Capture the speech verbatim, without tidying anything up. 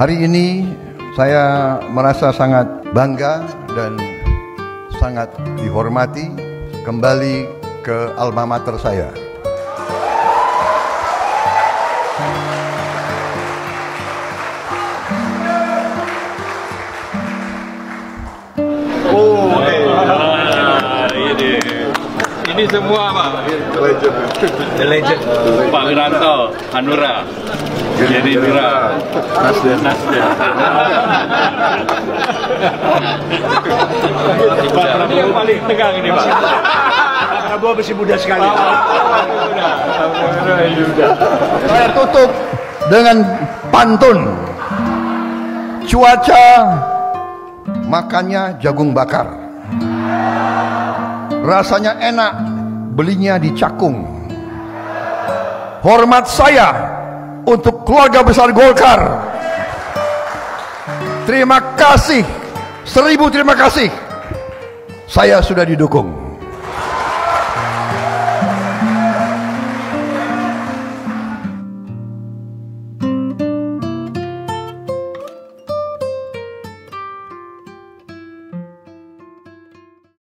Hari ini saya merasa sangat bangga dan sangat dihormati kembali ke alma mater saya. Oh, hey. Ah, ini. ini semua Pak. The legend. The legend. Pak Ranto Hanura. Jadi Hanura. Nasdem. Nasdem. Pak Prabowo yang paling tegang ini Pak. Pak Prabowo masih muda sekali. Saya tutup dengan pantun. Cuaca makannya jagung bakar, rasanya enak, belinya di Cakung. Hormat saya untuk keluarga besar Golkar. Terima kasih, seribu terima kasih. Saya sudah didukung.